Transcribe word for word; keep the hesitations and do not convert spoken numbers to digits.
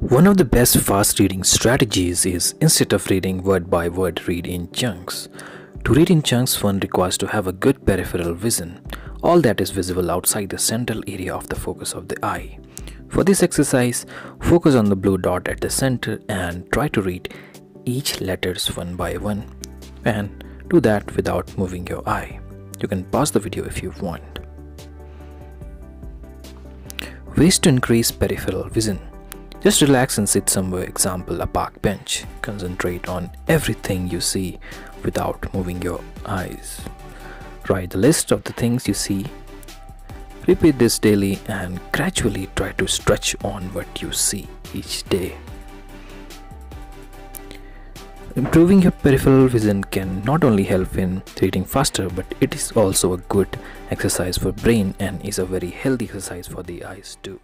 One of the best fast reading strategies is, instead of reading word by word, read in chunks. To read in chunks, one requires to have a good peripheral vision, all that is visible outside the central area of the focus of the eye. For this exercise, focus on the blue dot at the center and try to read each letters one by one, and do that without moving your eye. You can pause the video if you want. Ways to increase peripheral vision. Just relax and sit somewhere, example a park bench. Concentrate on everything you see without moving your eyes. Write the list of the things you see. Repeat this daily and gradually try to stretch on what you see each day. Improving your peripheral vision can not only help in reading faster, but it is also a good exercise for brain and is a very healthy exercise for the eyes too.